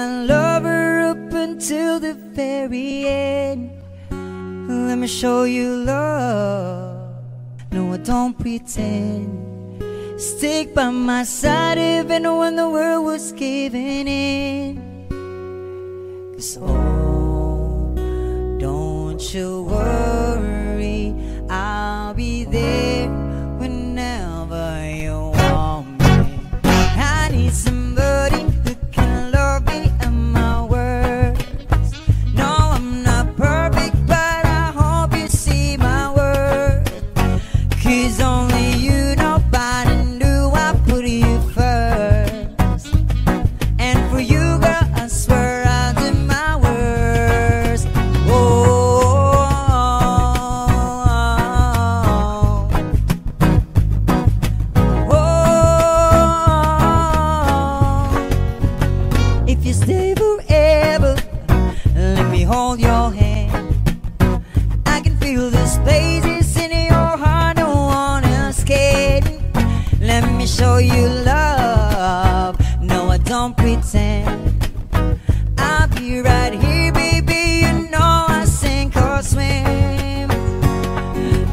my lover up until the very end. Let me show you love. No, I don't pretend. Stick by my side even when the world was giving in. 'Cause oh, don't you worry, I'll be there whenever you want me. I need somebody who can love me and my words. No, I'm not perfect, but I hope you see my worth. 'Cause only you, nobody knew I put you first. And for you, girl, I swear I did my worst. If you stay forever, let me hold your hand. I can feel the spaces in your heart, don't wanna escape. Let me show you love. No, I don't pretend. I'll be right here, baby, you know I sink or swim.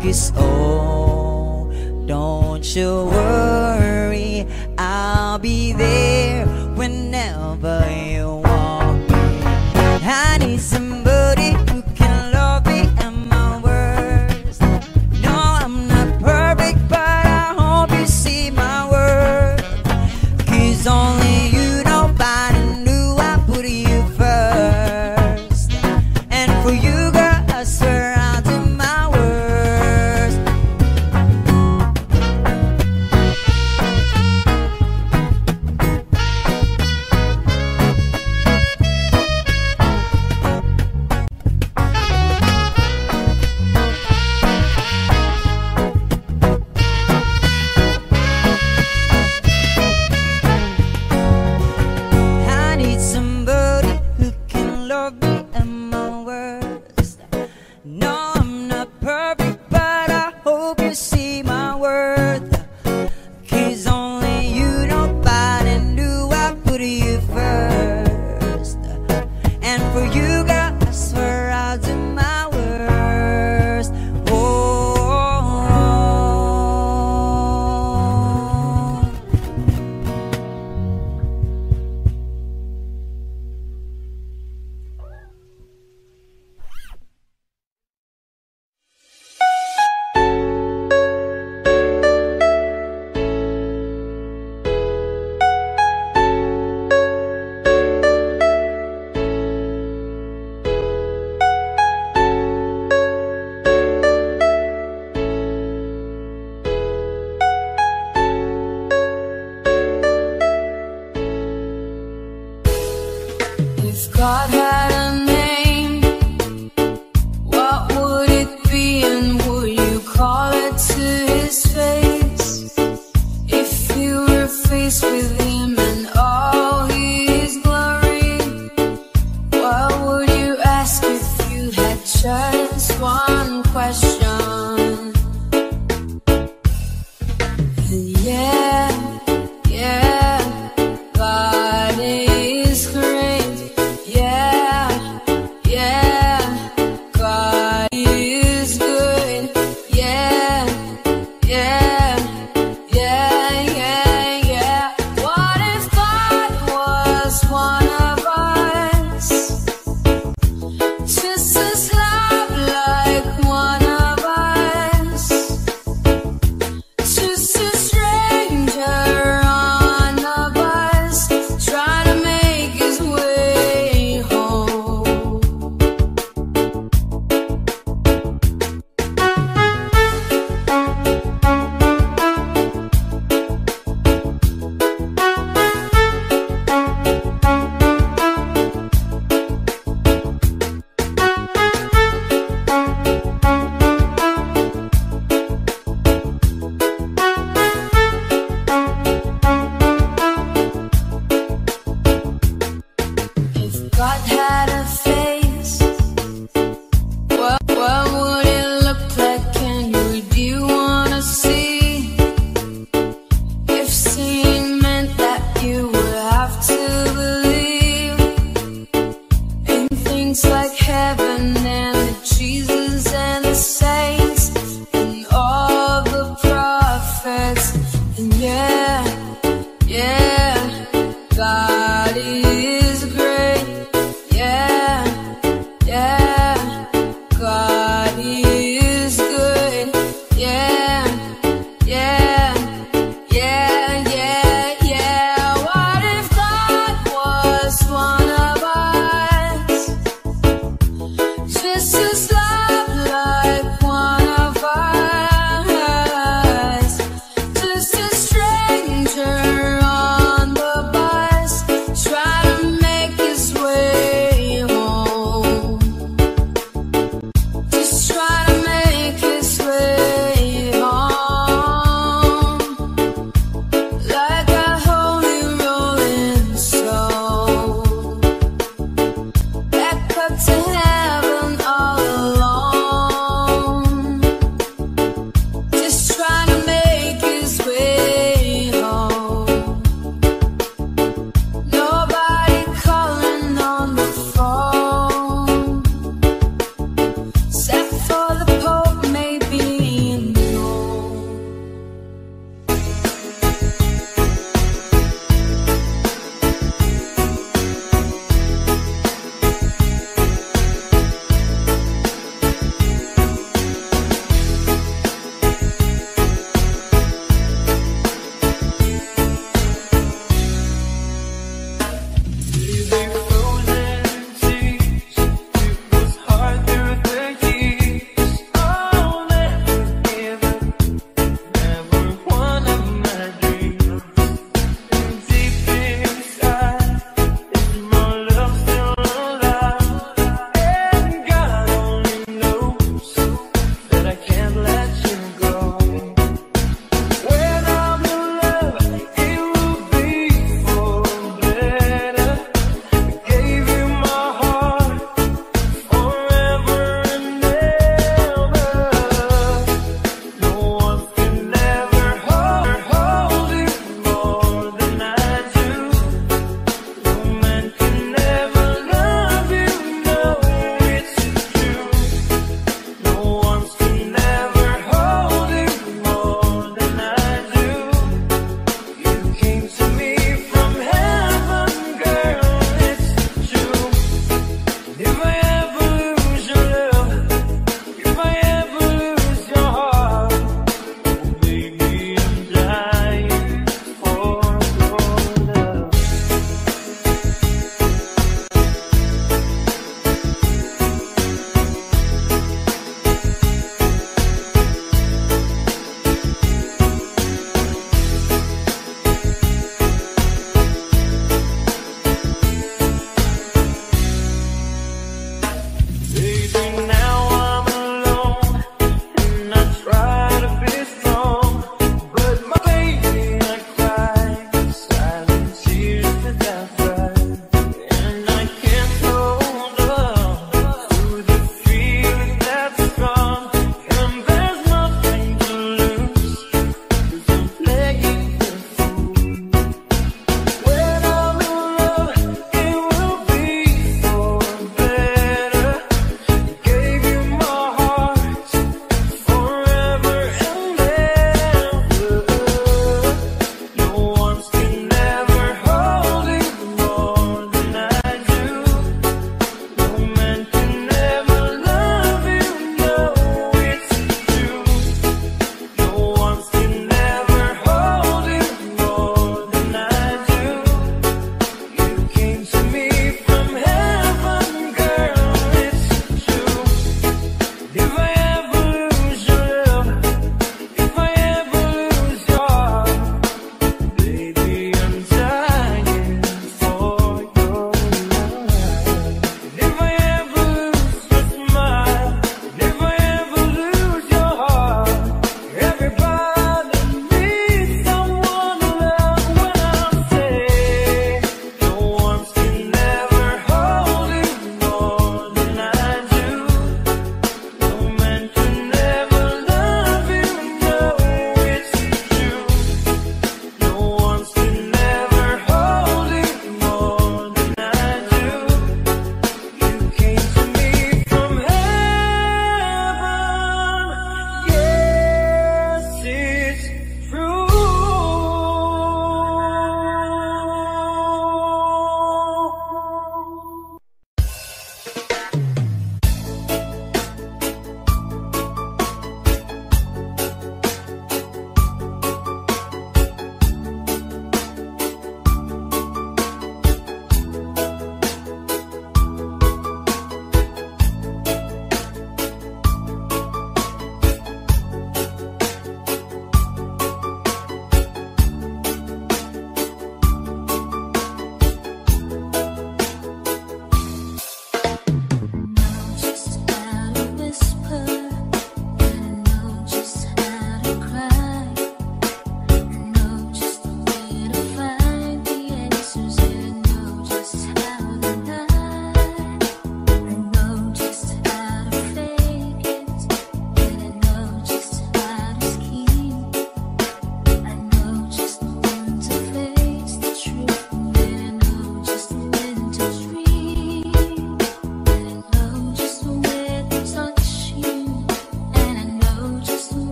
'Cause oh, don't you worry, I'll be there whenever you want me. I need somebody who can love me and my words. No, I'm not perfect, but I hope you see my worth. 'Cause only you, nobody knew I put you first. And for you, girl, I swear I'll do my worst. No, I'm not perfect, but I hope you see my worth. 'Cause only you, nobody knew I put you first. And for you, girl, I swear I'll do my worst. If God had a name, what would it be, and would you call it to his face? If you were faced with him and all his glory, what would you ask if you had just one question? And yeah, God is great. Just as love like one of body is good. Yeah, yeah, yeah, yeah, yeah. What if God was one of us? Just as love like one of us. Just a stranger on the bus trying to make his way home. Try to make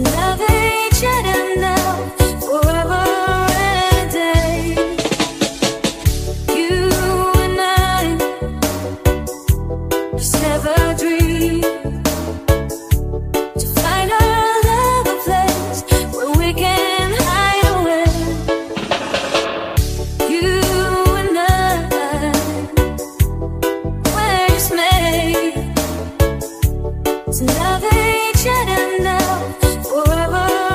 Love each other now forever.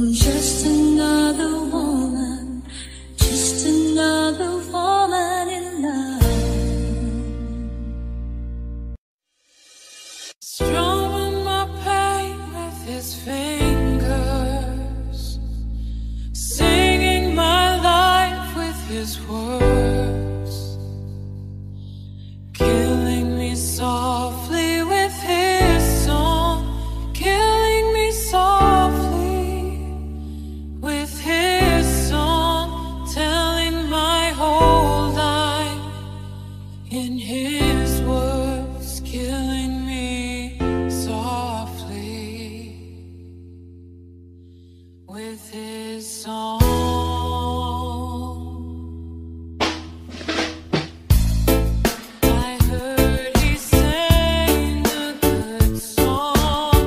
I'm just another woman, just another woman in love. Strong with my pain with his fingers, singing my life with his words, killing me softly with his song, killing me softly with his song, telling my whole life in his words, killing me softly with his song. I heard he sang a good song.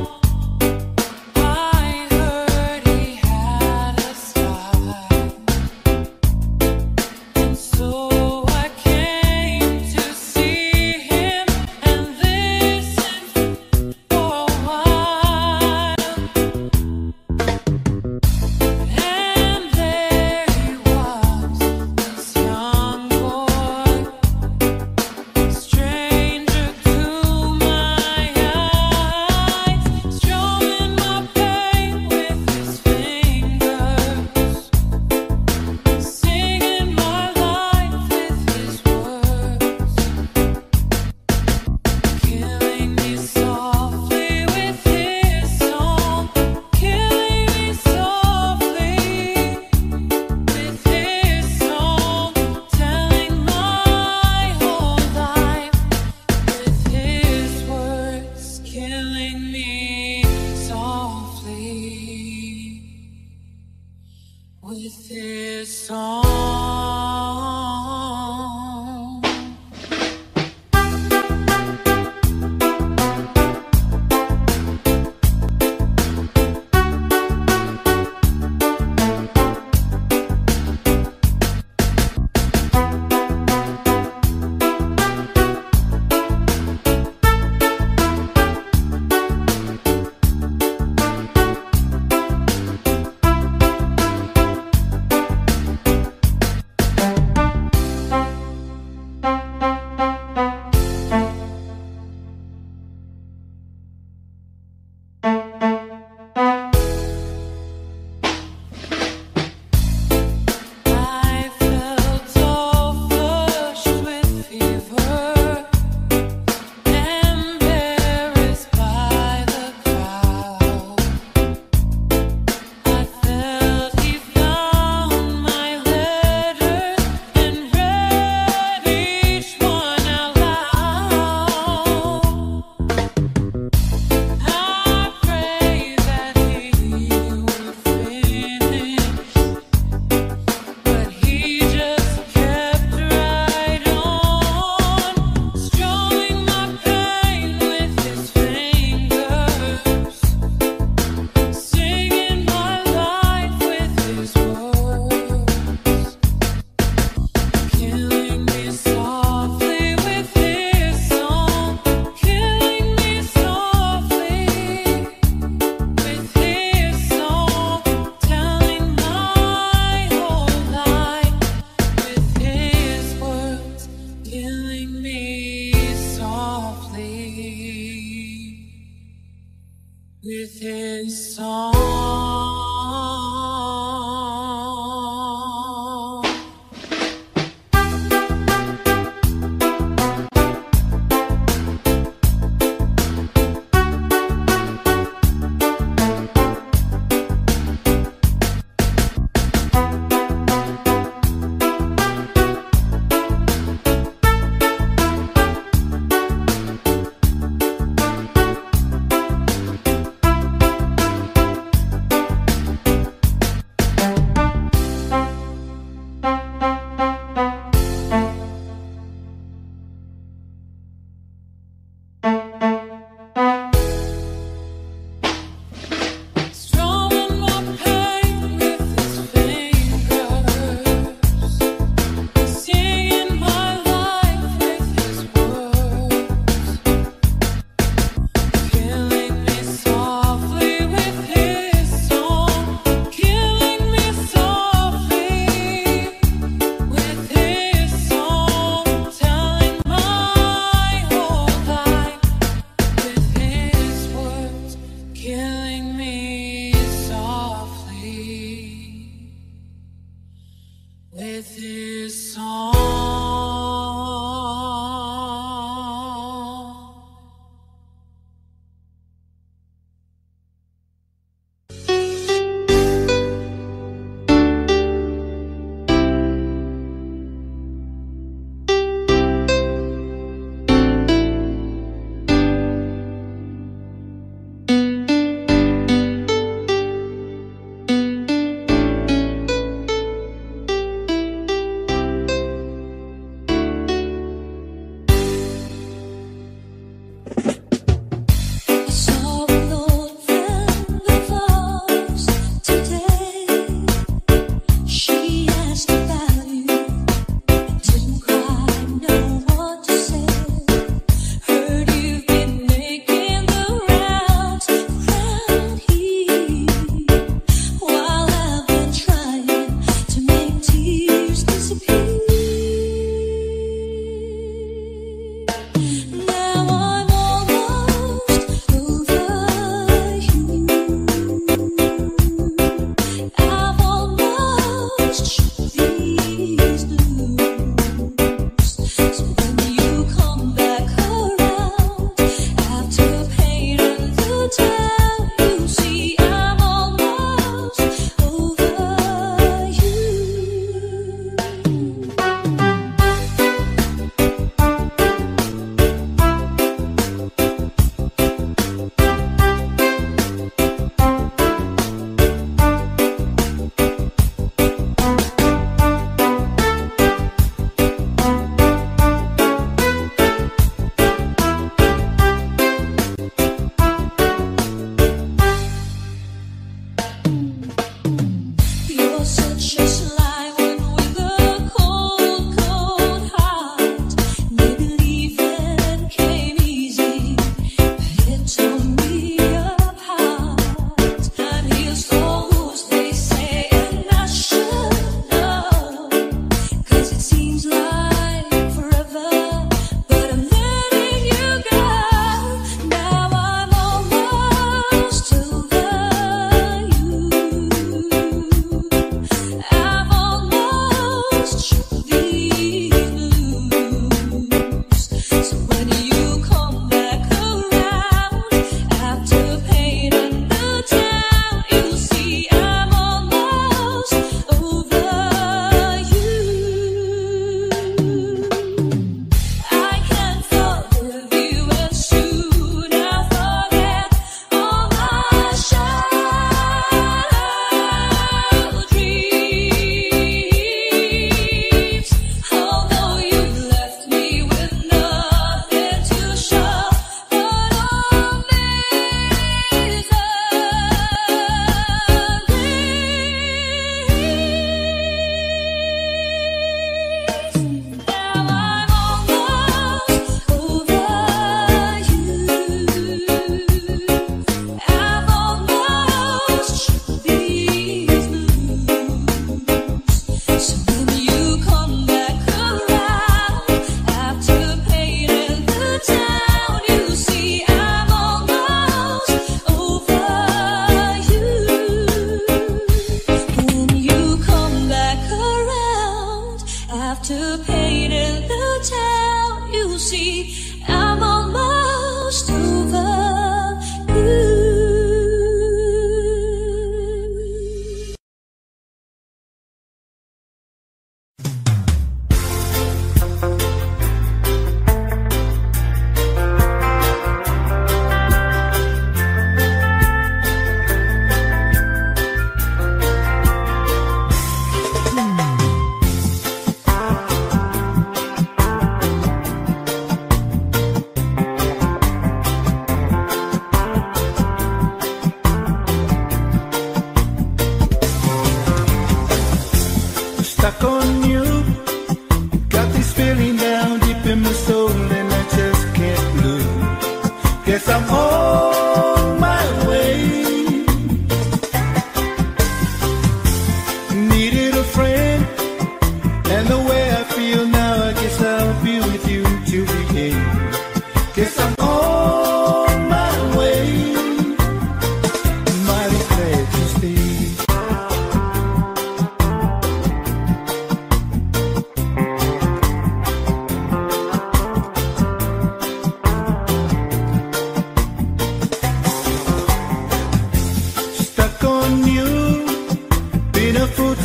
With his song, with his song.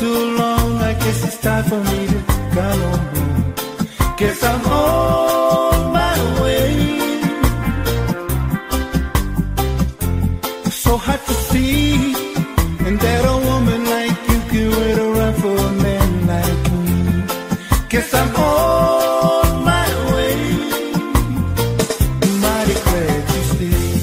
too long. I guess it's time for me to come on home. Guess I'm on my way. So hard to see, and that a woman like you can wait around for a man like me. Guess I'm on my way. Mighty glad you stayed.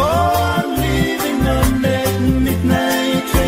Oh, I'm leaving on that midnight train.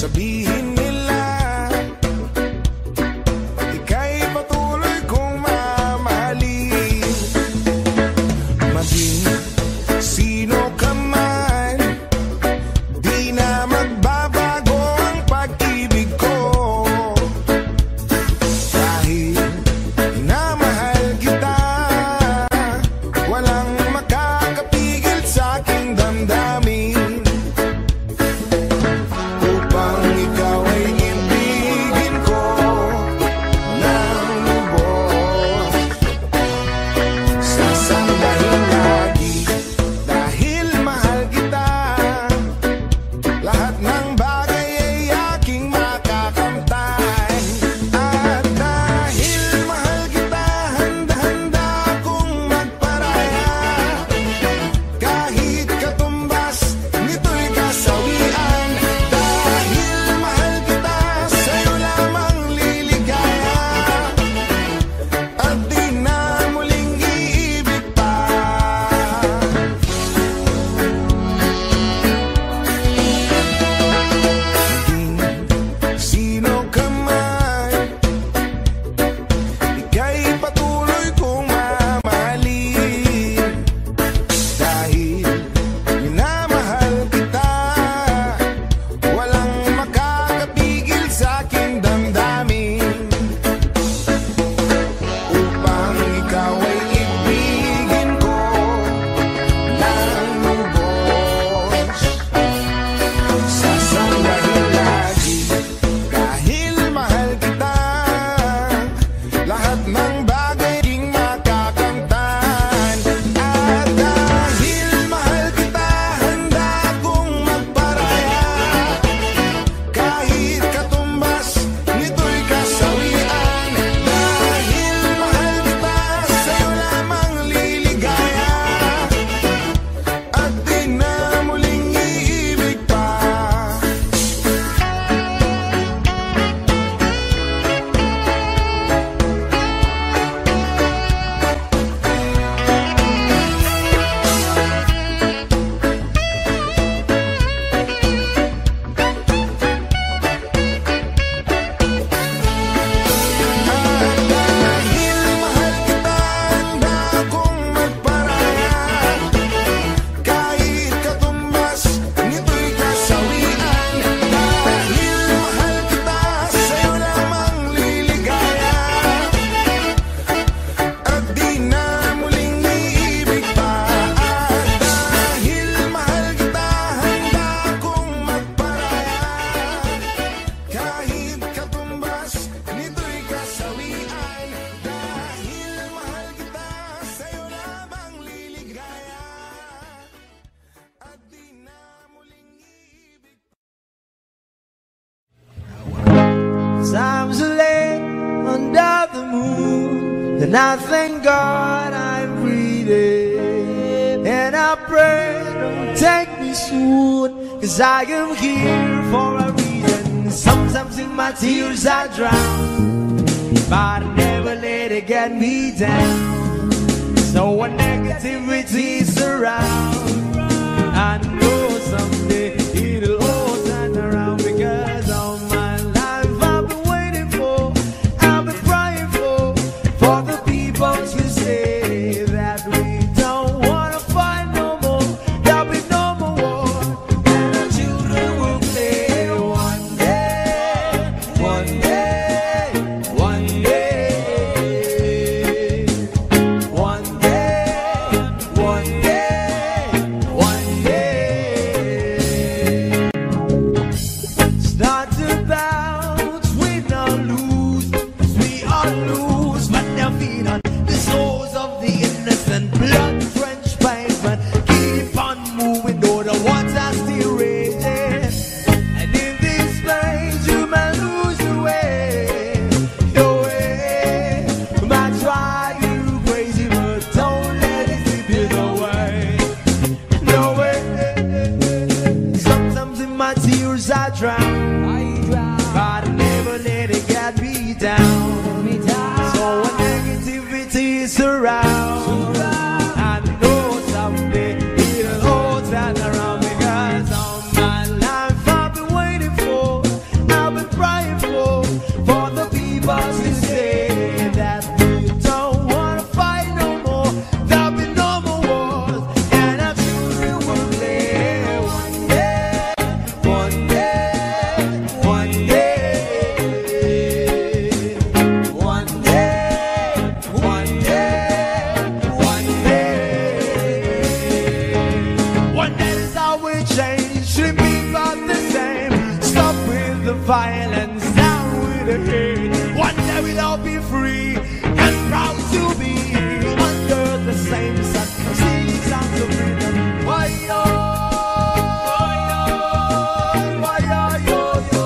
Sabihin nila, ika'y patuloy kong mamahalin. Maging sino ka man, di na magbabago ang pag-ibig ko. Dahil minamahal kita, walang makakapigil sa aking damdamin. Times are late under the moon, and I thank God I'm breathing. And I pray don't take me soon, cause I am here for a reason. Sometimes in my tears I drown, but I never let it get me down. So when negativity's around, I know someday it'll all turn around, because of my I drown, but I never let it get me down. around. I know someday it'll all turn around, because all my life I've been waiting for, I've been crying for the people to say that we don't wanna fight no more. There'll be no more wars, and our children will play. One day, one day, one day. Violence down with the hate. One day we'll all be free and proud to be under the same sun, seas of freedom. Why yo, why yo, yo, yo,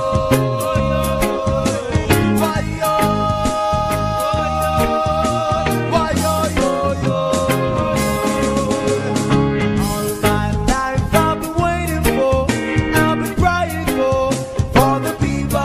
why yo, why yo, yo, yo. All my life I've been waiting for, I've been crying for the people.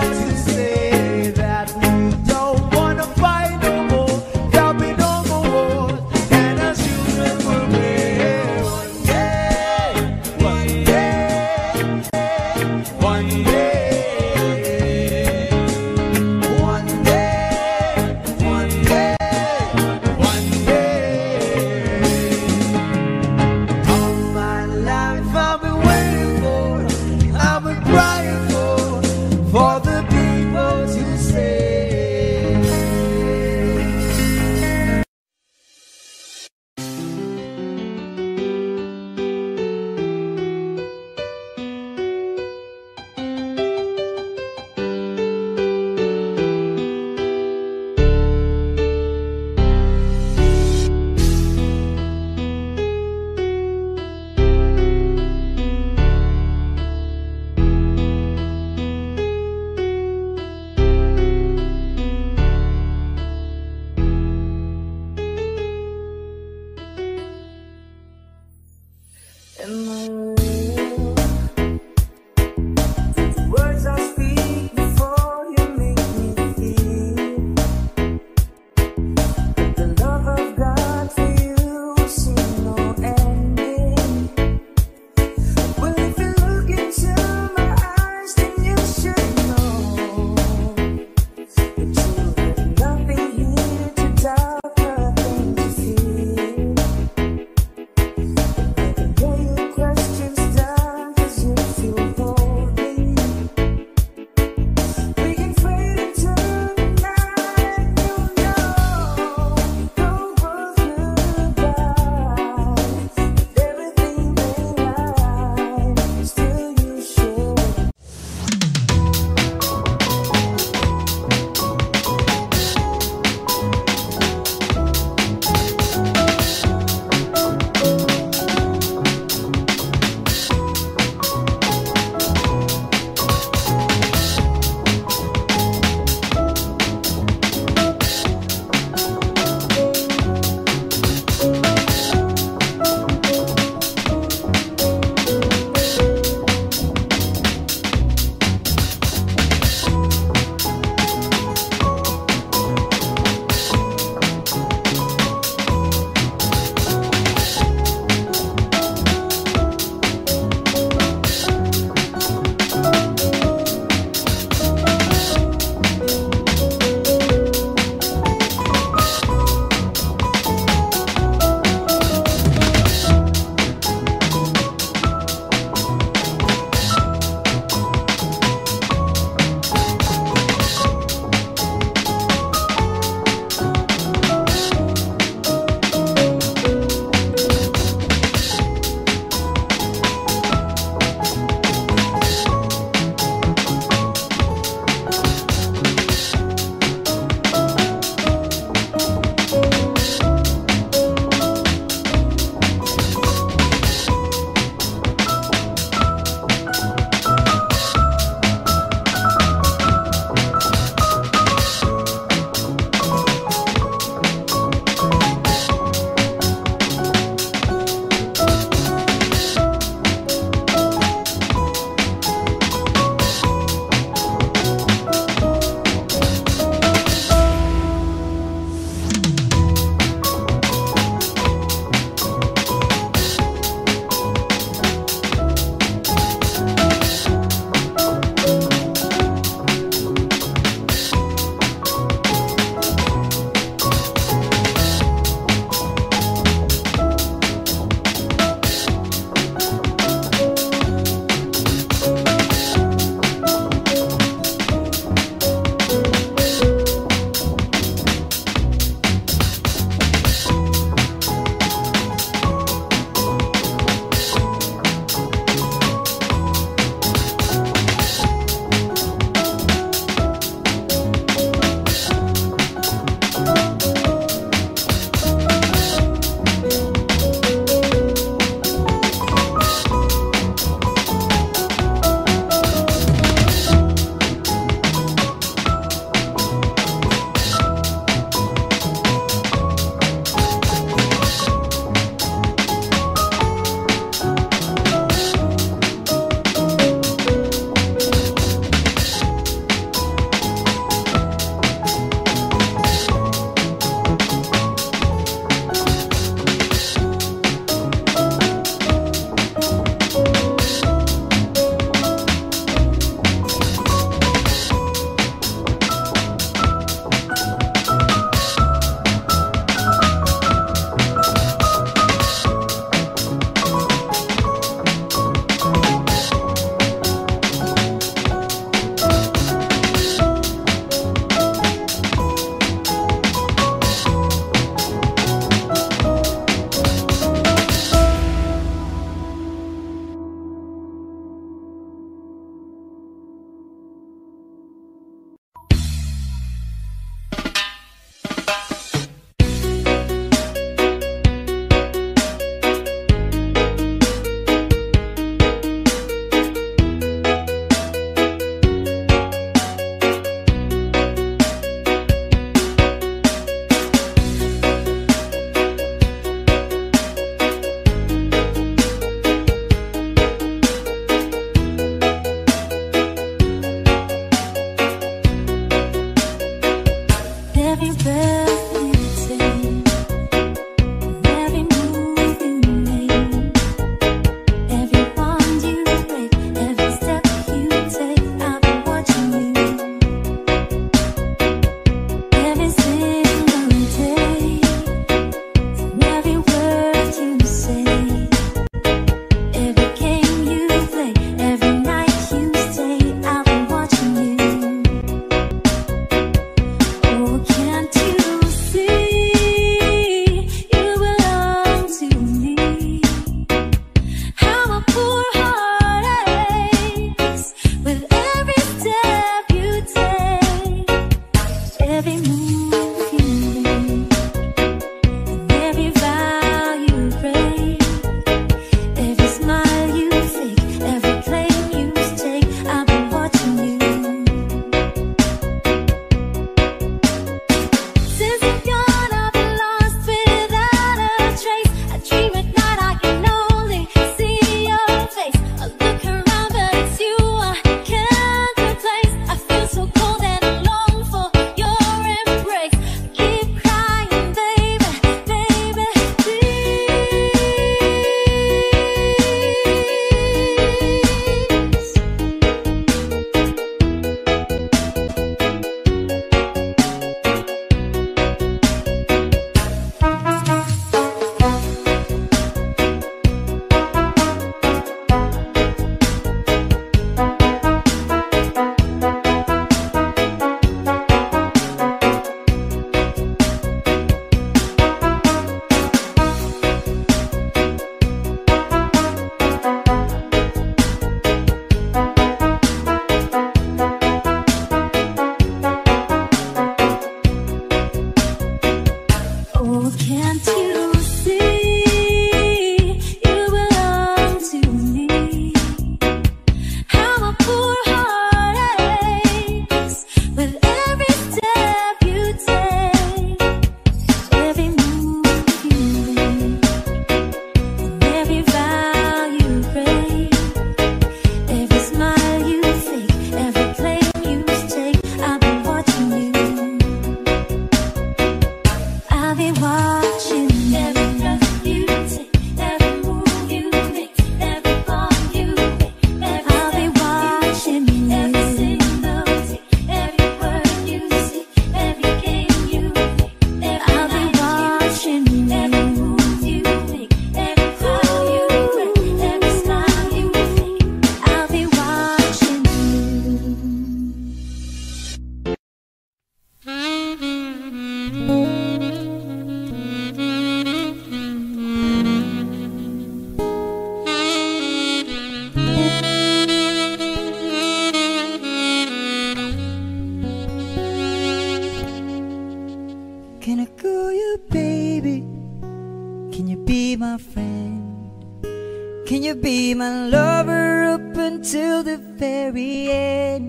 head.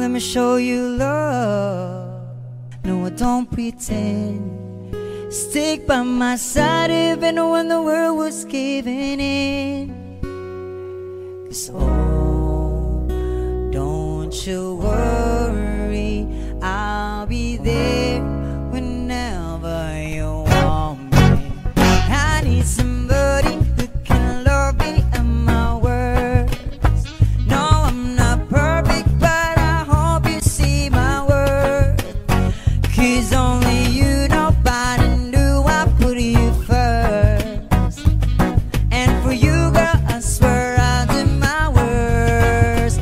Let me show you love. No, I don't pretend. Stick by my side even when the world was giving in. 'Cause oh, don't you worry, I'll be there whenever you want me. I need somebody who can love me at my worst. No, I'm not perfect, but I hope you see my worth. 'Cause only you, nobody knew I put you first. And for you, girl, I swear I'll do my worst.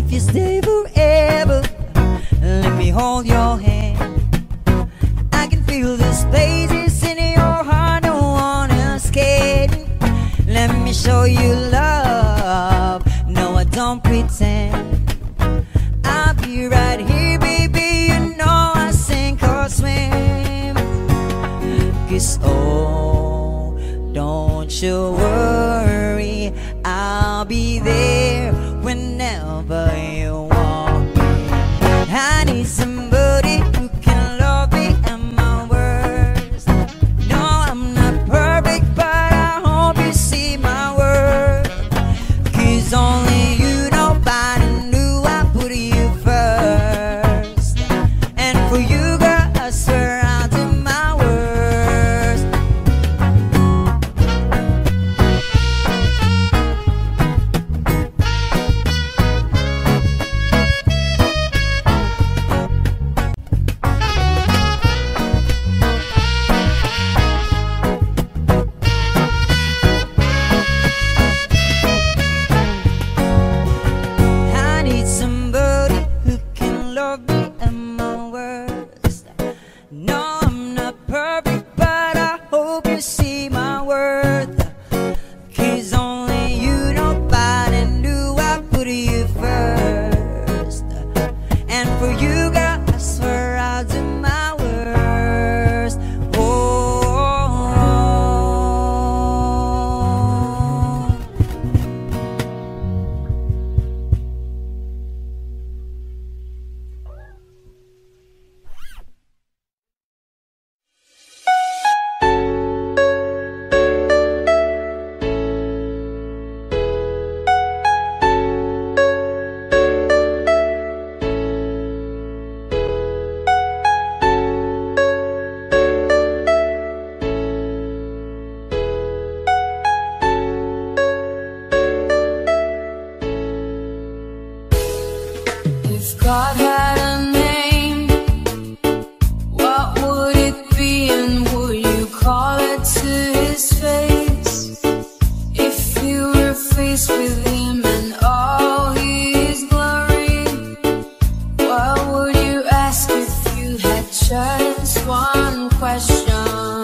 If you stay forever, let me hold your hand. I can feel the spaces in your heart, no one else can. Let me show you love. No, I don't pretend. I'll be right here, baby. You know I sink or swim. 'Cause oh, don't you worry, I'll be there whenever you want me. I need somebody who can love me at my worst. No, I'm not perfect, but I hope you see my worth. 'Cause only you, nobody knew I put you first. And for you, girl, I swear I'll do my worst. I need somebody who can love me at my worst. No, I'm not perfect, but I hope you see my worth. 'Cause only you, nobody knew I put you first. And for you, girl, I swear I'll do my worst. If God had a name, what would it be, and would you call it to his face? If you were faced with him and all his glory, what would you ask if you had just one question?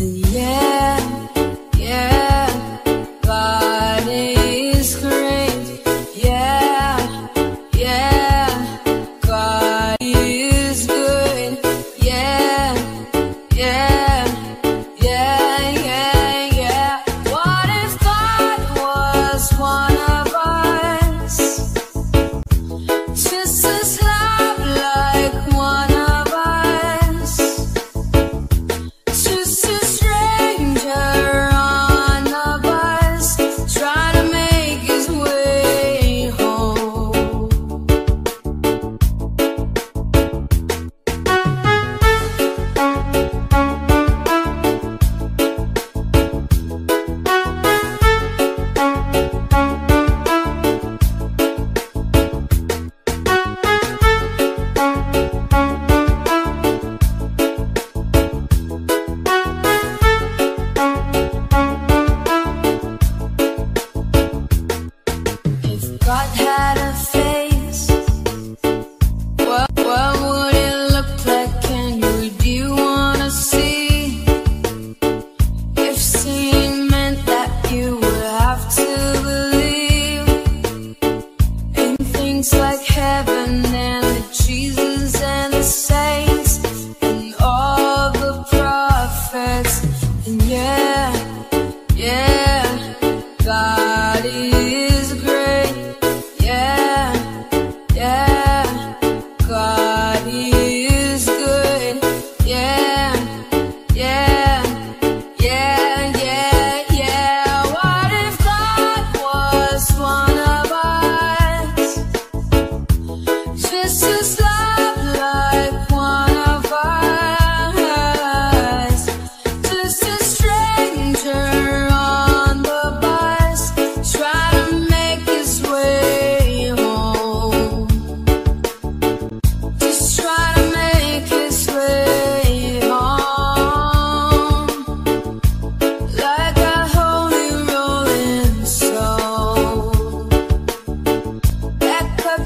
And yeah, God is great. Just as love like one of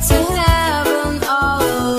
to heaven all alone.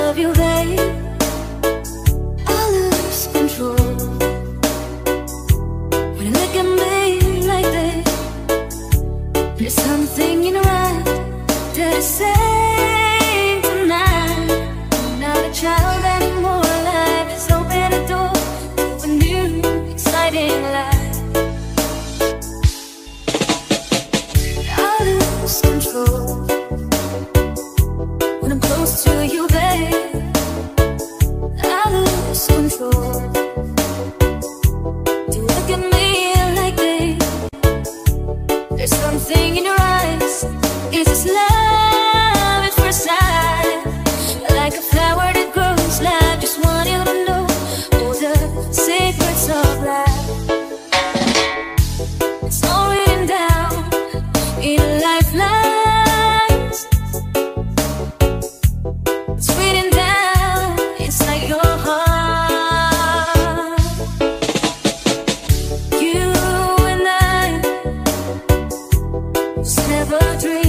love you, they I lose control. When you look at me like this, there's something in your eyes that is saying tonight I'm not a child anymore. Life has opened a door to a new, exciting life. I lose control. When I'm close to you, babe, I lose control. Do you look at me like this? There's something in your eyes. Is this love at first sight? Like a flower that grows live, just want you to know all the secrets of life. It's all written down in lifelines. It's written down inside your heart. You and I was never a dream.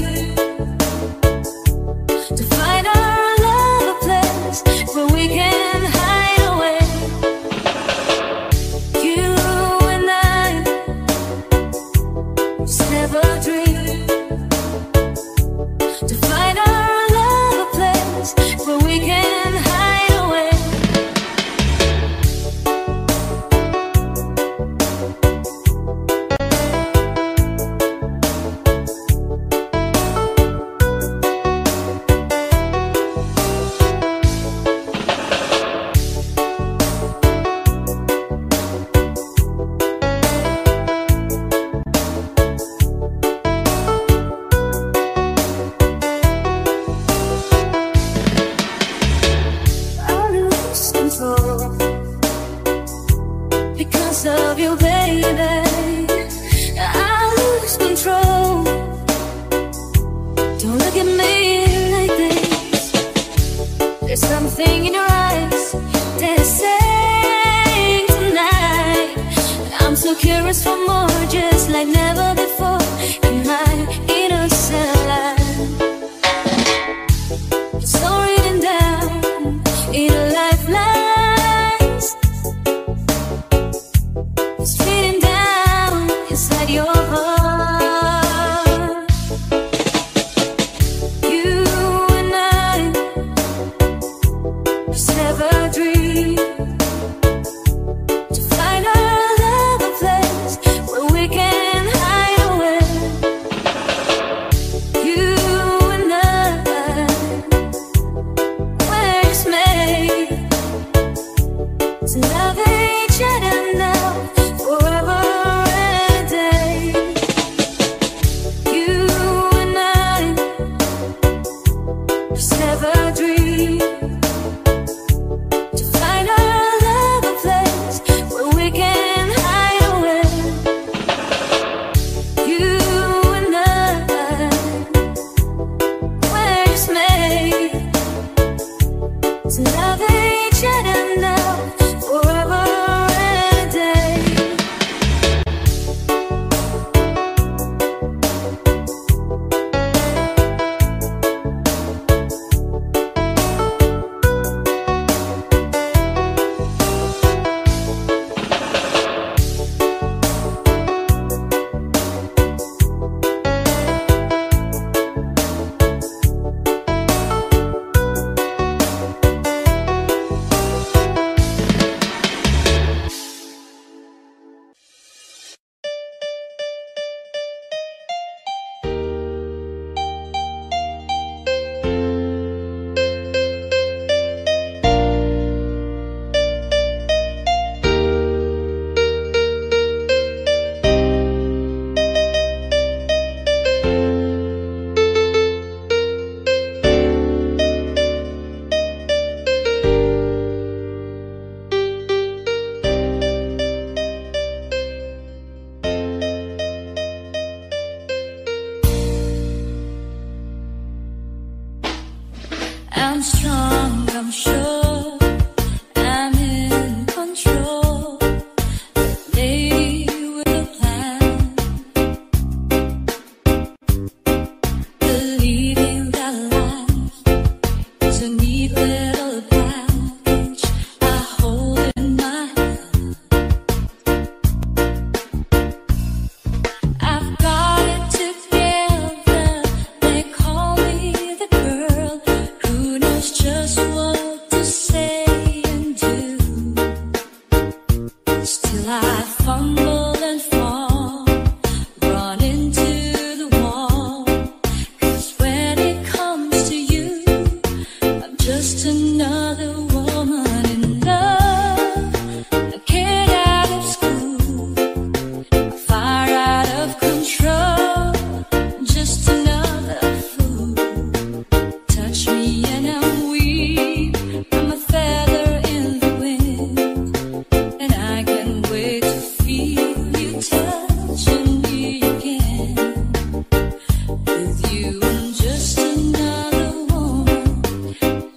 Because of you, baby, I lose control. Don't look at me like this. There's something in your eyes that is saying tonight I'm so curious for more, just like never before in my innocent life. It's all written down in a lifeline. I'm strong, I'm sure, I'm in control. Lady with a plan, believing that life is a neat little just another woman in love. A kid out of school, a fire out of control, just another fool. Touch me and I'm weak, I'm a feather in the wind, and I can't wait to feel you touching me again. With you I'm just another.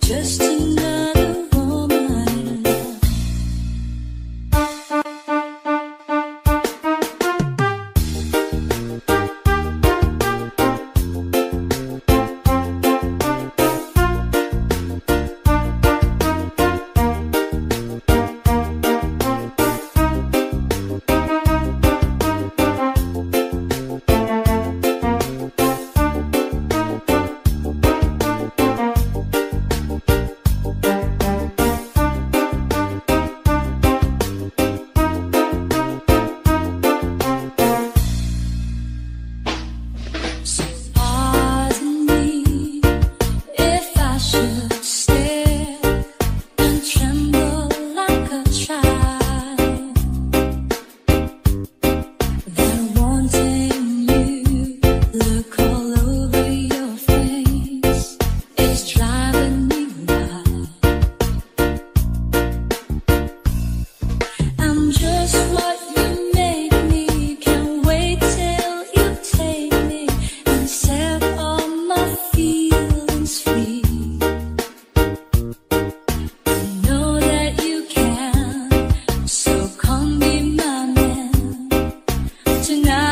Just another woman in love.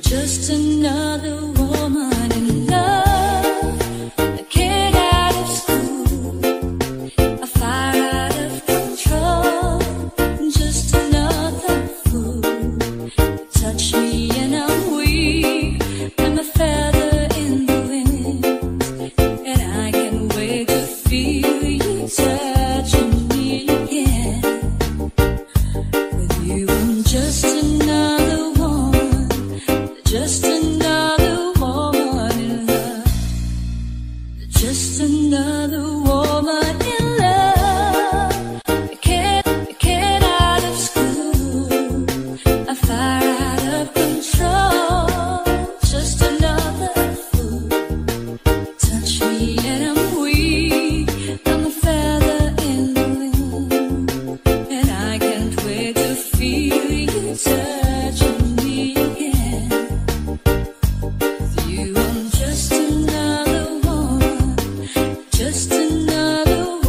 Just another woman in love. A kid out of school, a fire out of control, just another fool. Touch me and I'm weak, I'm a feather in the wind, and I can't wait to feel you touching me again. With you I'm just another. Just another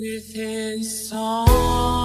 with his song.